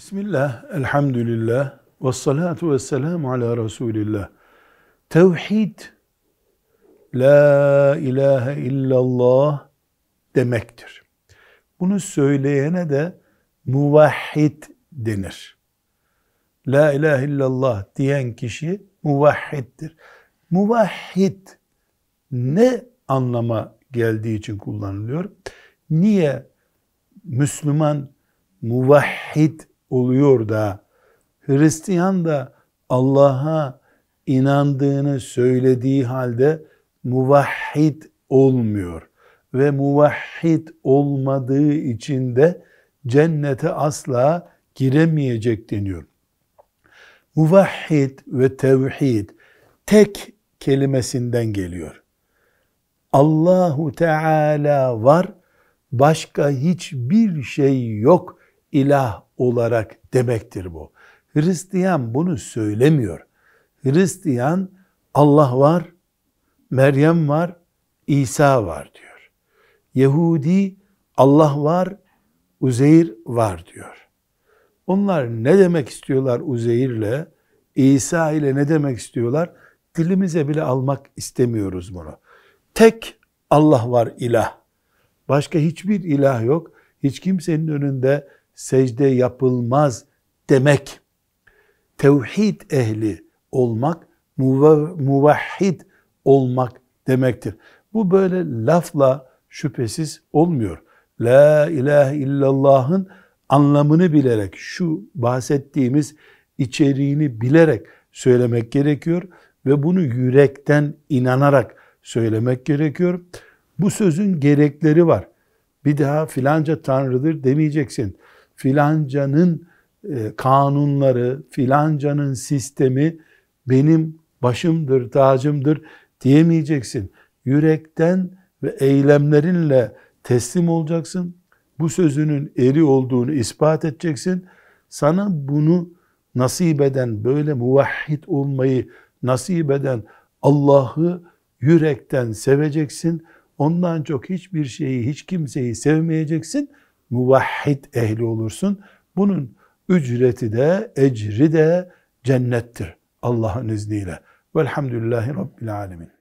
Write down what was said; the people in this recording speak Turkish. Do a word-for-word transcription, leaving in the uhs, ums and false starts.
Bismillah, elhamdülillah, vessalatu vesselamu ala Resulillah. Tevhid, la ilahe illallah demektir. Bunu söyleyene de muvahhid denir. La ilahe illallah diyen kişi muvahhiddir. Muvahhid ne anlama geldiği için kullanılıyor? Niye Müslüman muvahhid oluyor da Hristiyan da Allah'a inandığını söylediği halde muvahhid olmuyor ve muvahhid olmadığı için de cennete asla giremeyecek deniyor. Muvahhid ve tevhid tek kelimesinden geliyor. Allahu Teala var, başka hiçbir şey yok ilah olarak demektir bu. Hristiyan bunu söylemiyor. Hristiyan Allah var, Meryem var, İsa var diyor. Yahudi Allah var, Uzeyr var diyor. Onlar ne demek istiyorlar Uzeyr'le, İsa ile ne demek istiyorlar? Dilimize bile almak istemiyoruz bunu. Tek Allah var ilah. Başka hiçbir ilah yok. Hiç kimsenin önünde secde yapılmaz demek. Tevhid ehli olmak, muvahhid olmak demektir. Bu böyle lafla şüphesiz olmuyor. La ilahe illallah'ın anlamını bilerek, şu bahsettiğimiz içeriğini bilerek söylemek gerekiyor ve bunu yürekten inanarak söylemek gerekiyor. Bu sözün gerekleri var. Bir daha filanca tanrıdır demeyeceksin. Filancanın kanunları, filancanın sistemi benim başımdır, tacımdır diyemeyeceksin. Yürekten ve eylemlerinle teslim olacaksın. Bu sözünün eri olduğunu ispat edeceksin. Sana bunu nasip eden, böyle muvahhid olmayı nasip eden Allah'ı yürekten seveceksin. Ondan çok hiçbir şeyi, hiç kimseyi sevmeyeceksin. Muvahhid ehli olursun. Bunun ücreti de, ecri de cennettir Allah'ın izniyle. Velhamdülillahi Rabbil alemin.